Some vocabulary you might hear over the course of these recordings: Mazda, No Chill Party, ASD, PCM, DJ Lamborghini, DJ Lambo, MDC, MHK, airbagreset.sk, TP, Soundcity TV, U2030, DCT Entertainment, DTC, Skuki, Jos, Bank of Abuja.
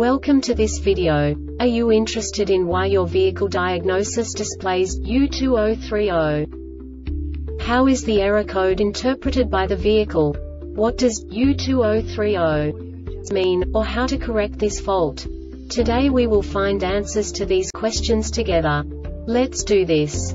Welcome to this video. Are you interested in why your vehicle diagnosis displays U2030? How is the error code interpreted by the vehicle? What does U2030 mean, or how to correct this fault? Today we will find answers to these questions together. Let's do this.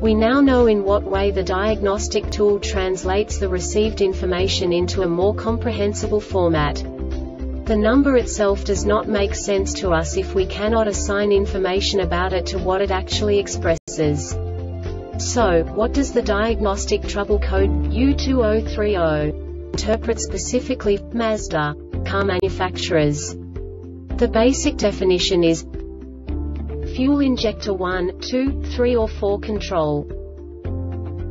We now know in what way the diagnostic tool translates the received information into a more comprehensible format. The number itself does not make sense to us if we cannot assign information about it to what it actually expresses. So, what does the diagnostic trouble code U2030 interpret specifically for Mazda car manufacturers? The basic definition is fuel injector 1, 2, 3 or 4 control.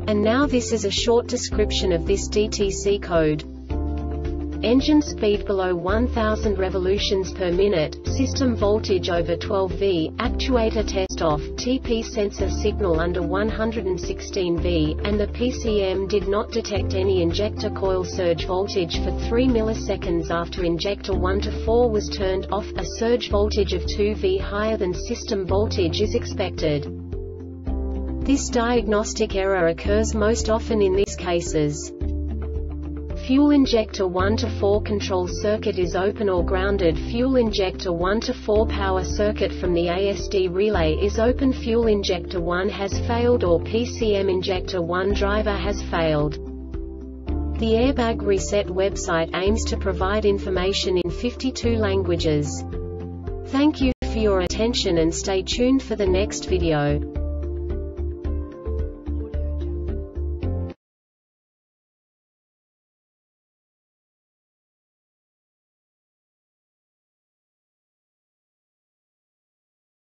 And now this is a short description of this DTC code. Engine speed below 1000 revolutions per minute, system voltage over 12V, actuator test off, TP sensor signal under 116V, and the PCM did not detect any injector coil surge voltage for 3 milliseconds after injector 1 to 4 was turned off. A surge voltage of 2V higher than system voltage is expected. This diagnostic error occurs most often in these cases. Fuel injector 1 to 4 control circuit is open or grounded. Fuel injector 1 to 4 power circuit from the ASD relay is open. Fuel injector 1 has failed or PCM injector 1 driver has failed. The Airbag Reset website aims to provide information in 52 languages. Thank you for your attention and stay tuned for the next video.